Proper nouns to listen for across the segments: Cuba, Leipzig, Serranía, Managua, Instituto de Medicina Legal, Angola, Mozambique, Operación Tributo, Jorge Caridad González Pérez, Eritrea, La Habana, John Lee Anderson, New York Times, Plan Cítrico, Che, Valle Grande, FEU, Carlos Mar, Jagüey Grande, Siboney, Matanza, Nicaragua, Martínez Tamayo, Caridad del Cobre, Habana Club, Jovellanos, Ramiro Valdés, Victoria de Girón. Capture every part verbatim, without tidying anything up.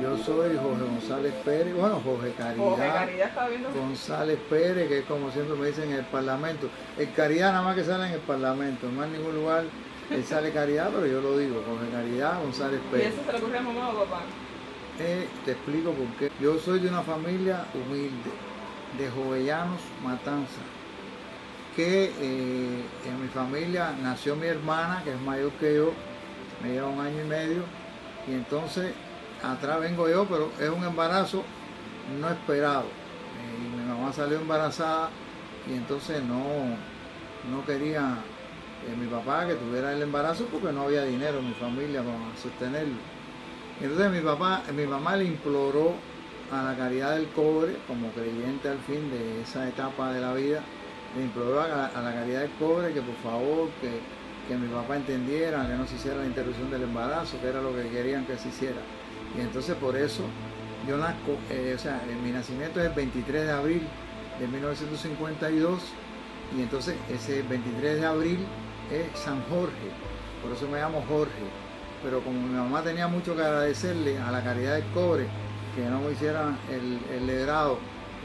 Yo soy Jorge González Pérez, bueno, Jorge Caridad, Jorge Caridad está viendo. González Pérez, que como siempre me dicen en el Parlamento. El Caridad nada más que sale en el Parlamento, no en ningún lugar él sale Caridad, pero yo lo digo, Jorge Caridad González Pérez. ¿Y eso se lo ocurre a mamá o papá? Eh, te explico por qué. Yo soy de una familia humilde, de Jovellanos, Matanza, que eh, en mi familia nació mi hermana, que es mayor que yo, me lleva un año y medio, y entonces atrás vengo yo, pero es un embarazo no esperado. Eh, y mi mamá salió embarazada y entonces no, no quería eh, mi papá que tuviera el embarazo porque no había dinero en mi familia para sostenerlo. Entonces mi papá, mi mamá le imploró a la Caridad del Cobre, como creyente al fin de esa etapa de la vida, le imploró a la, a la Caridad del Cobre que por favor que, que mi papá entendiera, que no se hiciera la interrupción del embarazo, que era lo que querían que se hiciera. Y entonces por eso yo nazco, eh, o sea, mi nacimiento es el veintitrés de abril de mil novecientos cincuenta y dos y entonces ese veintitrés de abril es San Jorge, por eso me llamo Jorge. Pero como mi mamá tenía mucho que agradecerle a la Caridad del Cobre, que no me hiciera el, el legrado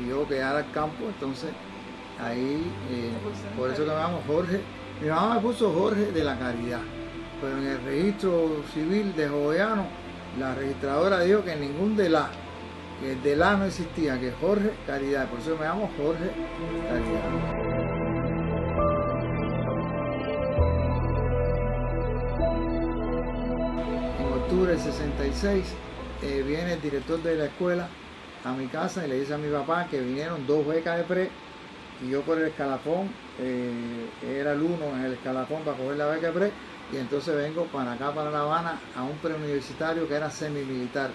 y yo quedara al campo, entonces ahí, eh, por eso que me llamo Jorge. Mi mamá me puso Jorge de la Caridad, pero en el registro civil de Jovellanos, la registradora dijo que ningún de la, que de la no existía, que Jorge Caridad, por eso me llamo Jorge Caridad. En octubre del sesenta y seis eh, viene el director de la escuela a mi casa y le dice a mi papá que vinieron dos becas de pre y yo por el escalafón, eh, era el uno en el escalafón para coger la beca de pre. Y entonces vengo para acá, para La Habana, a un preuniversitario que era semimilitar,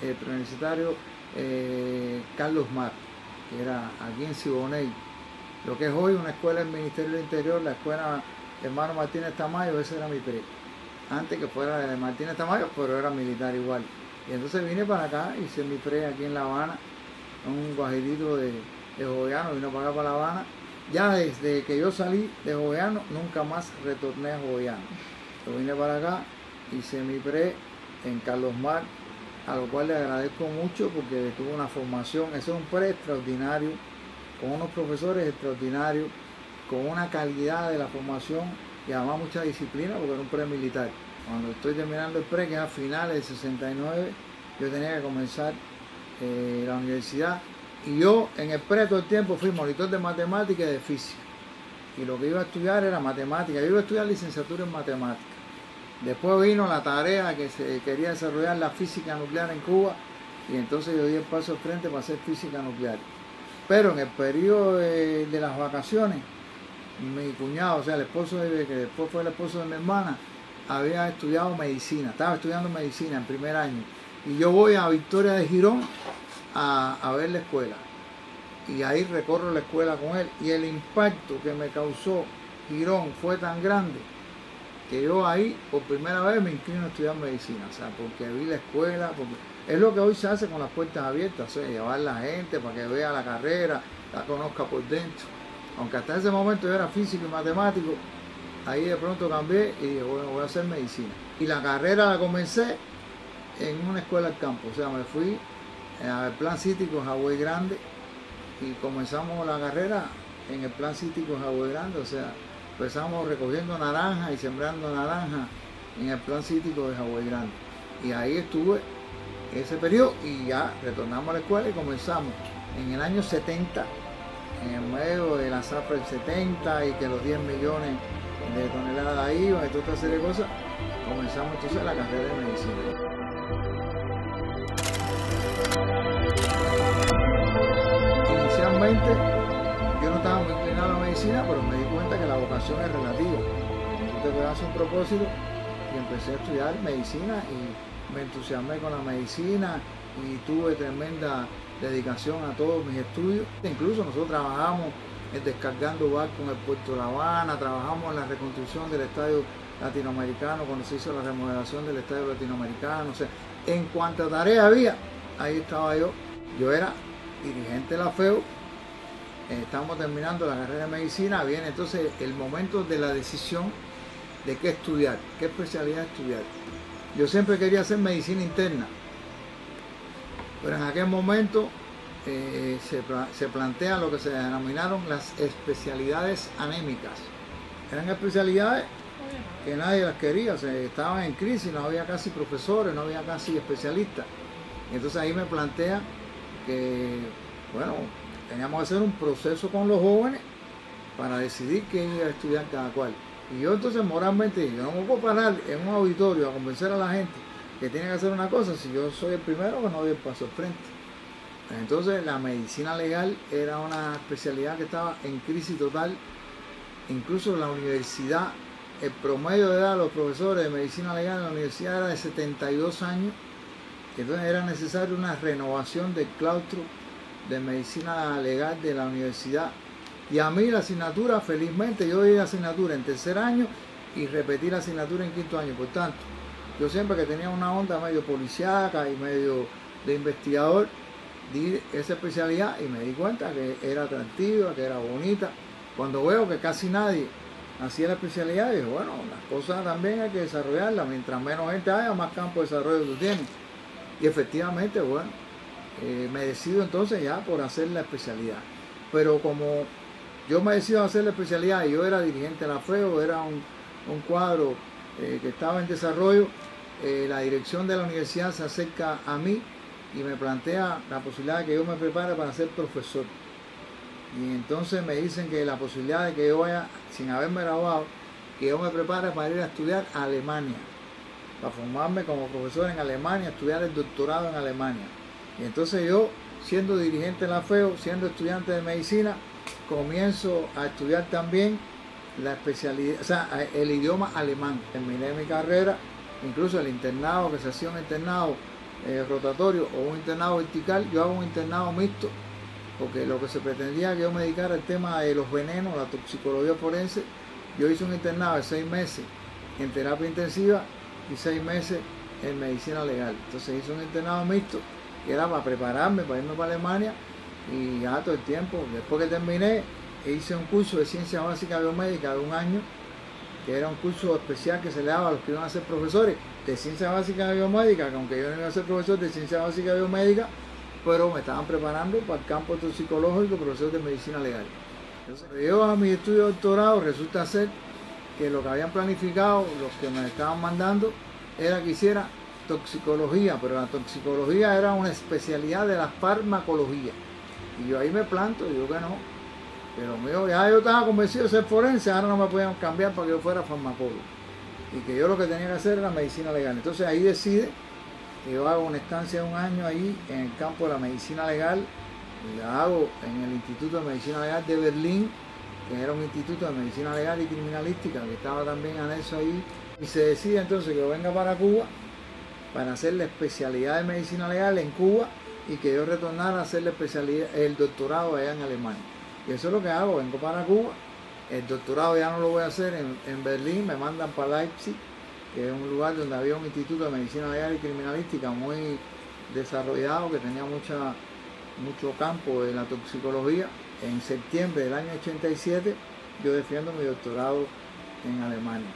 el preuniversitario eh, Carlos Mar, que era aquí en Siboney, lo que es hoy una escuela del Ministerio del Interior, la escuela hermano Martínez Tamayo. Ese era mi pre, antes que fuera de Martínez Tamayo, pero era militar igual. Y entonces vine para acá, hice mi pre aquí en La Habana, un guajirito de, de Jovellanos, vino para acá para La Habana. Ya desde que yo salí de Jovellanos, nunca más retorné a Jovellanos. Yo vine para acá, hice mi pre en Carlos Mar, a lo cual le agradezco mucho porque tuvo una formación. Eso es un pre extraordinario, con unos profesores extraordinarios, con una calidad de la formación y además mucha disciplina porque era un pre militar. Cuando estoy terminando el pre, que es a finales del sesenta y nueve, yo tenía que comenzar eh, la universidad. Y yo en el pre todo el tiempo fui monitor de matemática y de física. Y lo que iba a estudiar era matemática. Yo iba a estudiar licenciatura en matemática. Después vino la tarea que se quería desarrollar la física nuclear en Cuba. Y entonces yo di el paso al frente para hacer física nuclear. Pero en el periodo de, de las vacaciones, mi cuñado, o sea, el esposo de, que después fue el esposo de mi hermana, había estudiado medicina. Estaba estudiando medicina en primer año. Y yo voy a Victoria de Girón A, a ver la escuela y ahí recorro la escuela con él, y el impacto que me causó Girón fue tan grande que yo ahí por primera vez me inclino a estudiar medicina, o sea, porque vi la escuela, porque es lo que hoy se hace con las puertas abiertas, o sea, llevar la gente para que vea la carrera, la conozca por dentro. Aunque hasta ese momento yo era físico y matemático, ahí de pronto cambié y dije, bueno, voy a hacer medicina. Y la carrera la comencé en una escuela al campo, o sea, me fui al Plan Cítrico Jagüey Grande y comenzamos la carrera en el Plan Cítrico Jagüey Grande, o sea, empezamos recogiendo naranjas y sembrando naranjas en el Plan Cítrico de Jagüey Grande. Y ahí estuve ese periodo y ya retornamos a la escuela y comenzamos en el año setenta, en el medio de la zafra del setenta y que los diez millones de toneladas iba y toda esta serie de cosas, comenzamos entonces la carrera de medicina. Inicialmente yo no estaba muy inclinado a la medicina, pero me di cuenta que la vocación es relativa. Tú te das un propósito y empecé a estudiar medicina y me entusiasmé con la medicina y tuve tremenda dedicación a todos mis estudios. Incluso nosotros trabajamos descargando barcos en el puerto de La Habana, trabajamos en la reconstrucción del estadio latinoamericano cuando se hizo la remodelación del estadio latinoamericano. O sea, en cuanta tarea había, ahí estaba yo. Yo era dirigente de la F E U, estamos terminando la carrera de medicina, viene entonces el momento de la decisión de qué estudiar, qué especialidad estudiar. Yo siempre quería hacer medicina interna, pero en aquel momento eh, se, se plantea lo que se denominaron las especialidades anémicas. Eran especialidades que nadie las quería, se, estaban en crisis, no había casi profesores, no había casi especialistas. Entonces ahí me plantea que, bueno, teníamos que hacer un proceso con los jóvenes para decidir quién iba a estudiar cada cual. Y yo entonces moralmente, yo no me puedo parar en un auditorio a convencer a la gente que tiene que hacer una cosa, si yo soy el primero que no doy el paso al frente. Entonces la medicina legal era una especialidad que estaba en crisis total. Incluso en la universidad, el promedio de edad de los profesores de medicina legal en la universidad era de setenta y dos años. Entonces era necesaria una renovación del claustro de medicina legal de la universidad. Y a mí la asignatura, felizmente, yo di la asignatura en tercer año y repetí la asignatura en quinto año. Por tanto, yo siempre que tenía una onda medio policíaca y medio de investigador, di esa especialidad y me di cuenta que era atractiva, que era bonita. Cuando veo que casi nadie hacía la especialidad, digo, bueno, las cosas también hay que desarrollarlas. Mientras menos gente haya, más campo de desarrollo tú tienes. Y efectivamente, bueno, eh, me decido entonces ya por hacer la especialidad. Pero como yo me decido hacer la especialidad y yo era dirigente de la F E U, era un, un cuadro eh, que estaba en desarrollo, eh, la dirección de la universidad se acerca a mí y me plantea la posibilidad de que yo me prepare para ser profesor. Y entonces me dicen que la posibilidad de que yo vaya, sin haberme graduado, que yo me prepare para ir a estudiar a Alemania, para formarme como profesor en Alemania, estudiar el doctorado en Alemania. Y entonces yo, siendo dirigente de la F E U, siendo estudiante de medicina, comienzo a estudiar también la especialidad, o sea, el idioma alemán. Terminé mi carrera, incluso el internado, que se hacía un internado eh, rotatorio o un internado vertical, yo hago un internado mixto, porque lo que se pretendía que yo me dedicara al tema de los venenos, la toxicología forense. Yo hice un internado de seis meses en terapia intensiva y seis meses en medicina legal. Entonces hice un internado mixto que era para prepararme, para irme para Alemania, y ya todo el tiempo, después que terminé, hice un curso de ciencias básicas biomédicas de un año, que era un curso especial que se le daba a los que iban a ser profesores de ciencias básicas biomédicas, que aunque yo no iba a ser profesor de ciencias básicas biomédicas, pero me estaban preparando para el campo toxicológico, profesor de medicina legal. Entonces, yo a mi estudio de doctorado resulta ser que lo que habían planificado, los que me estaban mandando, era que hiciera toxicología, pero la toxicología era una especialidad de la farmacología. Y yo ahí me planto, digo que no, pero mío, ya yo estaba convencido de ser forense, ahora no me podían cambiar para que yo fuera farmacólogo. Y que yo lo que tenía que hacer era medicina legal. Entonces ahí decide que yo hago una estancia de un año ahí en el campo de la medicina legal, y la hago en el Instituto de Medicina Legal de Berlín, que era un instituto de medicina legal y criminalística, que estaba también anexo ahí. Y se decide entonces que yo venga para Cuba para hacer la especialidad de medicina legal en Cuba, y que yo retornara a hacer la especialidad, el doctorado allá en Alemania. Y eso es lo que hago, vengo para Cuba, el doctorado ya no lo voy a hacer en, en Berlín, me mandan para Leipzig, que es un lugar donde había un instituto de medicina legal y criminalística muy desarrollado, que tenía mucha, mucho campo de la toxicología. En septiembre del año ochenta y siete yo defiendo mi doctorado en Alemania.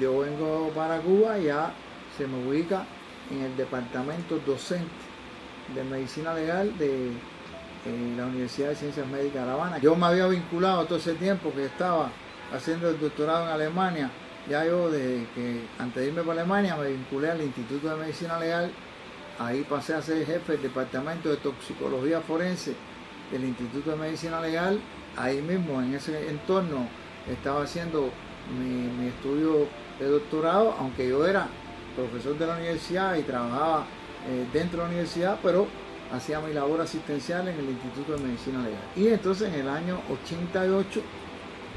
Yo vengo para Cuba y ya se me ubica en el departamento docente de medicina legal de eh, la Universidad de Ciencias Médicas de La Habana. Yo me había vinculado todo ese tiempo que estaba haciendo el doctorado en Alemania. Ya yo, desde que antes de irme para Alemania, me vinculé al Instituto de Medicina Legal. Ahí pasé a ser jefe del Departamento de Toxicología Forense del Instituto de Medicina Legal. Ahí mismo, en ese entorno, estaba haciendo mi, mi estudio de doctorado, aunque yo era profesor de la universidad y trabajaba dentro de la universidad, pero hacía mi labor asistencial en el Instituto de Medicina Legal. Y entonces en el año ochenta y ocho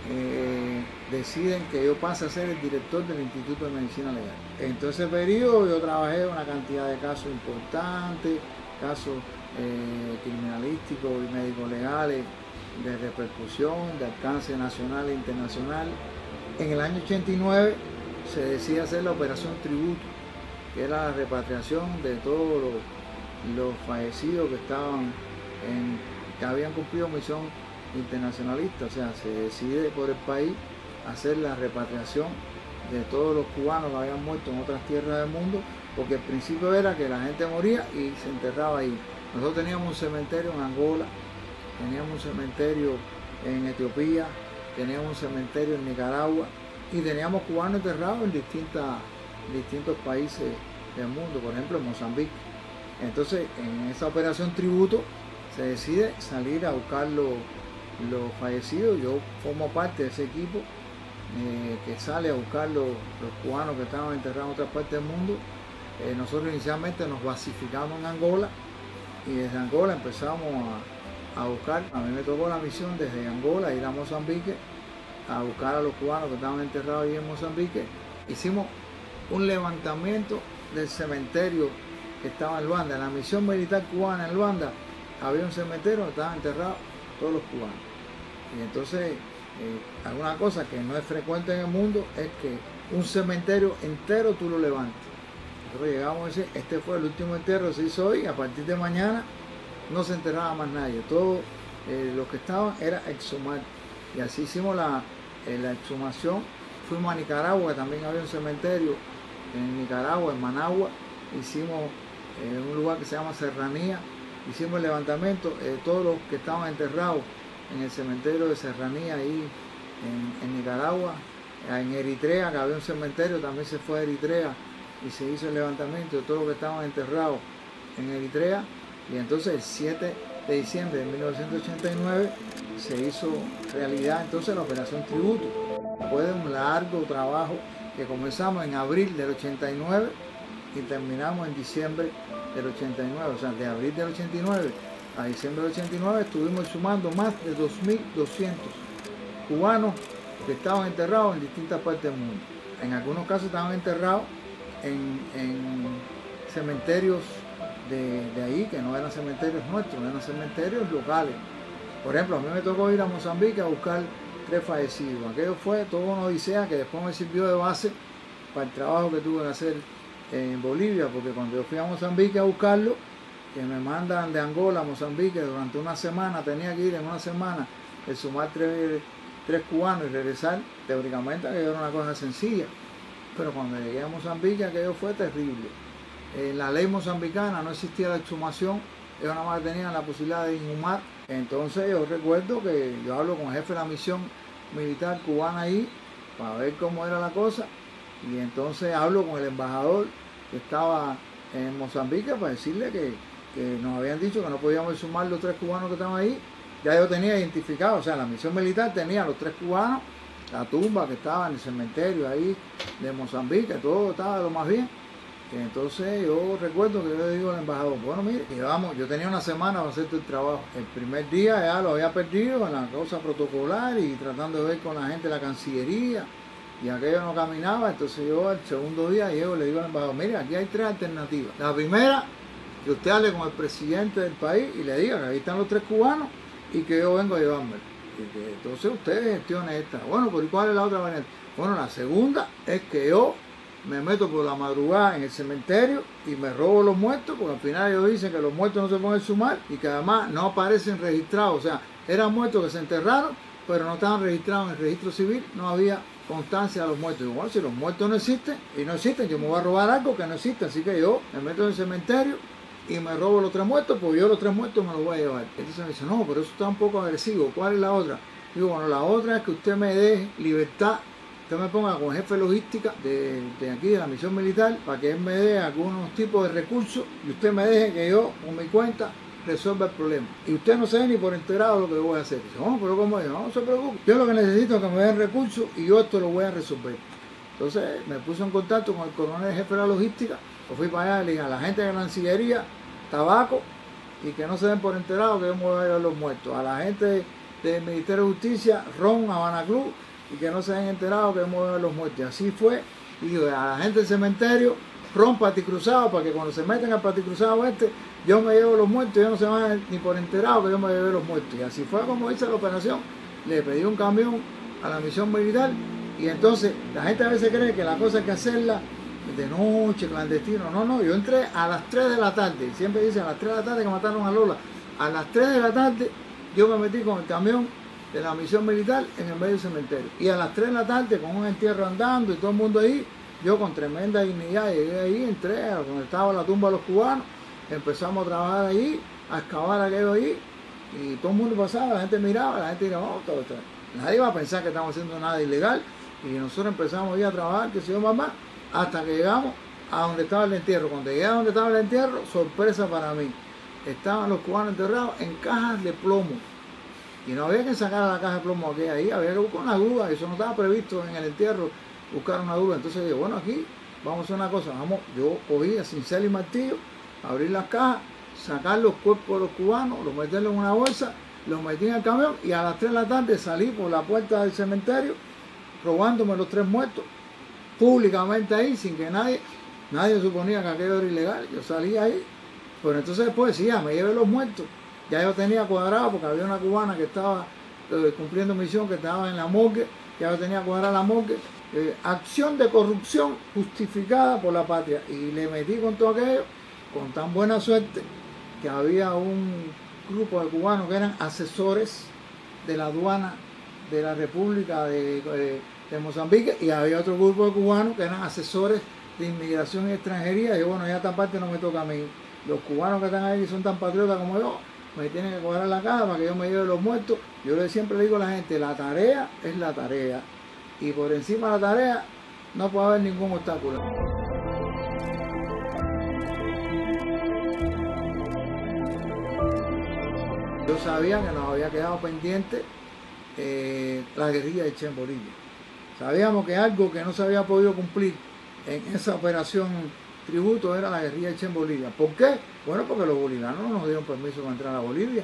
eh, deciden que yo pase a ser el director del Instituto de Medicina Legal. En todo ese periodo yo trabajé una cantidad de casos importantes, casos eh, criminalísticos y médicos legales de repercusión, de alcance nacional e internacional. En el año ochenta y nueve se decide hacer la Operación Tributo, que era la repatriación de todos los, los fallecidos que estaban en, que habían cumplido misión internacionalista. O sea, se decide por el país hacer la repatriación de todos los cubanos que habían muerto en otras tierras del mundo, porque el principio era que la gente moría y se enterraba ahí. Nosotros teníamos un cementerio en Angola, teníamos un cementerio en Etiopía, teníamos un cementerio en Nicaragua y teníamos cubanos enterrados en distintas, distintos países del mundo, por ejemplo en Mozambique. Entonces en esa operación tributo se decide salir a buscar los, los fallecidos. Yo formo parte de ese equipo eh, que sale a buscar los, los cubanos que estaban enterrados en otras partes del mundo. Eh, nosotros inicialmente nos basificamos en Angola y desde Angola empezamos a, a buscar. A mí me tocó la misión desde Angola ir a Mozambique a buscar a los cubanos que estaban enterrados allí en Mozambique. Hicimos un levantamiento del cementerio que estaba en Luanda. En la misión militar cubana en Luanda había un cementerio donde estaban enterrados todos los cubanos. Y entonces, eh, alguna cosa que no es frecuente en el mundo es que un cementerio entero tú lo levantes. Nosotros llegamos a decir, este fue el último entierro, se hizo hoy, a partir de mañana no se enterraba más nadie. Todos eh, los que estaban era exhumar. Y así hicimos la, eh, la exhumación. Fuimos a Nicaragua, también había un cementerio en Nicaragua, en Managua. Hicimos en eh, un lugar que se llama Serranía. Hicimos el levantamiento, eh, todos los que estaban enterrados en el cementerio de Serranía, ahí en, en Nicaragua, en Eritrea, que había un cementerio, también se fue a Eritrea y se hizo el levantamiento de todos los que estaban enterrados en Eritrea. Y entonces el siete de diciembre de mil novecientos ochenta y nueve se hizo realidad entonces la Operación Tributo. Después de un largo trabajo que comenzamos en abril del ochenta y nueve y terminamos en diciembre del ochenta y nueve, o sea, de abril del ochenta y nueve a diciembre del ochenta y nueve estuvimos sumando más de dos mil doscientos cubanos que estaban enterrados en distintas partes del mundo. En algunos casos estaban enterrados en, en cementerios de, de ahí, que no eran cementerios nuestros, eran cementerios locales. Por ejemplo, a mí me tocó ir a Mozambique a buscar tres fallecidos. Aquello fue toda una odisea que después me sirvió de base para el trabajo que tuve que hacer en Bolivia, porque cuando yo fui a Mozambique a buscarlo, que me mandan de Angola a Mozambique durante una semana, tenía que ir en una semana, exhumar tres, tres cubanos y regresar, teóricamente aquello era una cosa sencilla, pero cuando llegué a Mozambique aquello fue terrible. Eh, la ley mozambicana no existía la exhumación, ellos nada más tenían la posibilidad de inhumar. Entonces yo recuerdo que yo hablo con el jefe de la misión militar cubana ahí, para ver cómo era la cosa, y entonces hablo con el embajador que estaba en Mozambique para decirle que, que nos habían dicho que no podíamos sumar los tres cubanos que estaban ahí. Ya yo tenía identificado, o sea, la misión militar tenía a los tres cubanos, la tumba que estaba en el cementerio ahí de Mozambique, todo estaba lo más bien. Y entonces yo recuerdo que yo le digo al embajador, bueno, mire, llevamos, yo tenía una semana para hacer todo el trabajo. El primer día ya lo había perdido en la cosa protocolar y tratando de ver con la gente de la Cancillería, y aquello no caminaba. Entonces yo al segundo día llego y le digo al embajador, mire, aquí hay tres alternativas. La primera, que usted hable con el presidente del país y le diga que ahí están los tres cubanos y que yo vengo a llevármelo. Y que entonces usted gestione esta. Bueno, ¿por cuál es la otra variante? Bueno, la segunda es que yo me meto por la madrugada en el cementerio y me robo los muertos, porque al final ellos dicen que los muertos no se pueden sumar y que además no aparecen registrados. O sea, eran muertos que se enterraron, pero no estaban registrados en el registro civil, no había constancia de los muertos. Y bueno, si los muertos no existen, y no existen, yo me voy a robar algo que no existe, así que yo me meto en el cementerio y me robo los tres muertos, porque yo los tres muertos me los voy a llevar. Entonces me dice, no, pero eso está un poco agresivo, ¿cuál es la otra? Digo, bueno, la otra es que usted me deje libertad, usted me ponga con jefe logística de, de aquí, de la misión militar, para que él me dé algunos tipos de recursos y usted me deje que yo, con mi cuenta, resuelva el problema. Y usted no sabe ni por enterado lo que yo voy a hacer. Dice, no, pero ¿cómo es? No, no se preocupe. Yo lo que necesito es que me den recursos y yo esto lo voy a resolver. Entonces me puse en contacto con el coronel jefe de la logística. Yo fui para allá y le dije a la gente de la Cancillería, tabaco, y que no se den por enterado que yo me voy a llevar los muertos. A la gente del Ministerio de Justicia, ron, Habana Club, y que no se den enterado que yo me voy a llevar los muertos. Y así fue. Y a la gente del cementerio, ron paticruzado, para que cuando se meten al paticruzado este, yo me llevo los muertos, ellos no se van ni por enterado que yo me llevé los muertos. Y así fue como hice la operación. Le pedí un camión a la misión militar, y entonces la gente a veces cree que la cosa hay que hacerla de noche, clandestino. No, no, yo entré a las tres de la tarde, siempre dicen a las tres de la tarde que mataron a Lola. A las tres de la tarde yo me metí con el camión de la misión militar en el medio del cementerio. Y a las tres de la tarde, con un entierro andando y todo el mundo ahí, yo con tremenda dignidad llegué ahí, entré a donde estaba la tumba de los cubanos, empezamos a trabajar allí, a excavar aquello allí, y todo el mundo pasaba, la gente miraba, la gente miraba, oh, todo está. Nadie iba a pensar que estamos haciendo nada ilegal, y nosotros empezamos ahí a trabajar, que se yo mamá, hasta que llegamos a donde estaba el entierro. Cuando llegué a donde estaba el entierro, sorpresa para mí, estaban los cubanos enterrados en cajas de plomo. Y no había que sacar la caja de plomo que ahí, había que buscar una grúa, eso no estaba previsto en el entierro, buscar una grúa. Entonces digo, bueno, aquí vamos a hacer una cosa, vamos, yo cogí a cincel y martillo, abrir las cajas, sacar los cuerpos de los cubanos, los meterlos en una bolsa, los metí en el camión y a las tres de la tarde salí por la puerta del cementerio, robándome los tres muertos, públicamente ahí, sin que nadie, nadie suponía que aquello era ilegal, yo salí ahí, pero entonces después decía, me llevé los muertos. Ya yo tenía cuadrado, porque había una cubana que estaba eh, cumpliendo misión, que estaba en la morgue, ya yo tenía cuadrada la morgue, eh, acción de corrupción justificada por la patria. Y le metí con todo aquello, con tan buena suerte, que había un grupo de cubanos que eran asesores de la aduana de la República de, de, de Mozambique, y había otro grupo de cubanos que eran asesores de inmigración y extranjería, y yo, bueno, ya esta parte no me toca a mí. Los cubanos que están ahí son tan patriotas como yo, me tienen que cobrar la caja para que yo me lleve los muertos. Yo siempre digo a la gente, la tarea es la tarea, y por encima de la tarea no puede haber ningún obstáculo. Yo sabía que nos había quedado pendiente eh, la guerrilla de Che en Bolivia. Sabíamos que algo que no se había podido cumplir en esa operación Tributo era la guerrilla hecha en Bolivia. ¿Por qué? Bueno, porque los bolivianos no nos dieron permiso para entrar a Bolivia.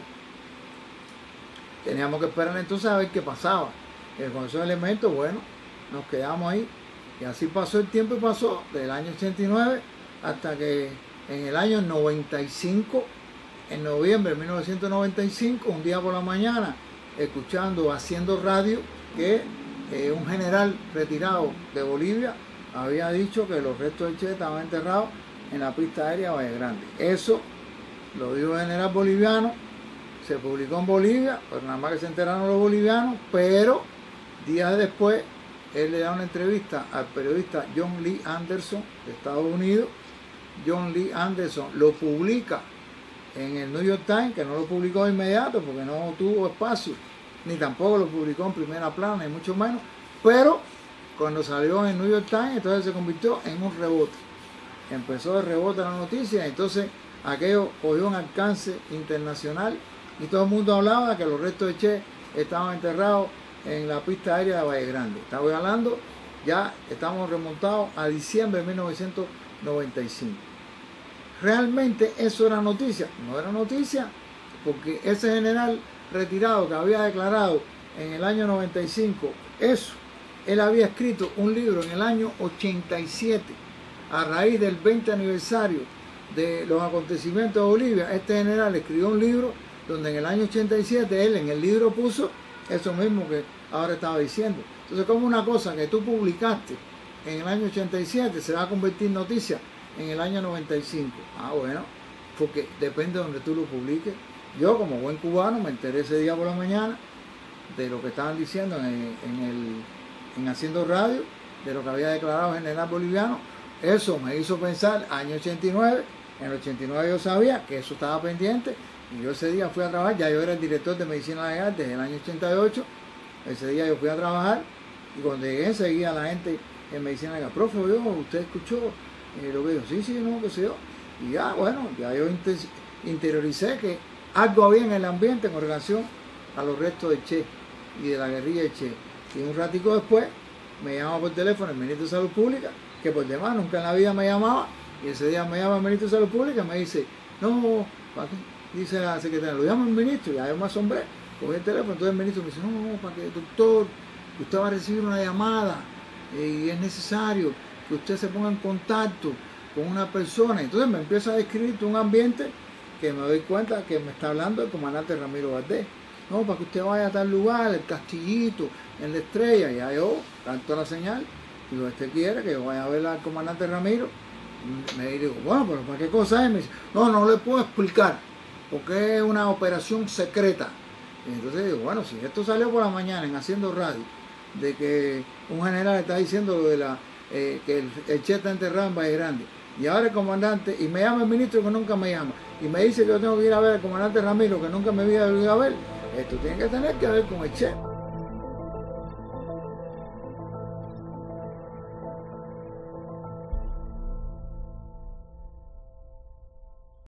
Teníamos que esperar entonces a ver qué pasaba. Eh, con esos elementos, bueno, nos quedamos ahí. Y así pasó el tiempo y pasó, del año ochenta y nueve hasta que en el año noventa y cinco, en noviembre de mil novecientos noventa y cinco, un día por la mañana, escuchando, haciendo radio, que eh, un general retirado de Bolivia había dicho que los restos de Che estaban enterrados en la pista aérea Valle Grande. Eso lo dijo el general boliviano, se publicó en Bolivia, pero nada más que se enteraron los bolivianos, pero días después él le da una entrevista al periodista John Lee Anderson de Estados Unidos. John Lee Anderson lo publica en el New York Times, que no lo publicó de inmediato porque no tuvo espacio, ni tampoco lo publicó en primera plana, ni mucho menos, pero cuando salió en el New York Times, entonces se convirtió en un rebote. Empezó de rebote la noticia, entonces aquello cogió un alcance internacional y todo el mundo hablaba que los restos de Che estaban enterrados en la pista aérea de Valle Grande. Estamos hablando, ya estamos remontados a diciembre de mil novecientos noventa y cinco. Realmente eso era noticia, no era noticia, porque ese general retirado que había declarado en el año noventa y cinco eso, él había escrito un libro en el año ochenta y siete, a raíz del veinte aniversario de los acontecimientos de Bolivia. Este general escribió un libro donde en el año ochenta y siete él en el libro puso eso mismo que ahora estaba diciendo. Entonces, como una cosa que tú publicaste en el año ochenta y siete se va a convertir en noticia en el año noventa y cinco. Ah, bueno, porque depende de donde tú lo publiques. Yo, como buen cubano, me enteré ese día por la mañana de lo que estaban diciendo en el... En el en haciendo radio, de lo que había declarado el general boliviano. Eso me hizo pensar, año ochenta y nueve, en el ochenta y nueve yo sabía que eso estaba pendiente, y yo ese día fui a trabajar, ya yo era el director de Medicina Legal desde el año ochenta y ocho, ese día yo fui a trabajar, y cuando llegué seguía la gente en Medicina Legal, profe, yo, usted escuchó eh, lo que yo, sí, sí, no, qué sé yo, y ya, bueno, ya yo interioricé que algo había en el ambiente en relación a los restos de Che, y de la guerrilla de Che. Y un ratico después me llamaba por teléfono el ministro de Salud Pública, que por demás nunca en la vida me llamaba, y ese día me llama el ministro de Salud Pública y me dice, no, ¿para qué? Dice la secretaria, lo llama el ministro, y ahí yo me asombré, cogí el teléfono, entonces el ministro me dice, no, no, para que, doctor, usted va a recibir una llamada, y es necesario que usted se ponga en contacto con una persona. Entonces me empieza a describir un ambiente que me doy cuenta que me está hablando el comandante Ramiro Valdés. No, para que usted vaya a tal lugar, el Castillito, en la Estrella, ya yo, tanto la señal, digo, este quiere que yo vaya a ver al comandante Ramiro. Me digo, bueno, pero ¿para qué cosa es? Me dice, no, no le puedo explicar, porque es una operación secreta. Entonces digo, bueno, si esto salió por la mañana en Haciendo Radio, de que un general está diciendo lo de la, eh, que el, el Che está enterrado en Valle Grande, y ahora el comandante, y me llama el ministro que nunca me llama, y me dice que yo tengo que ir a ver al comandante Ramiro, que nunca me había ido a ver, esto tiene que tener que ver con el Che.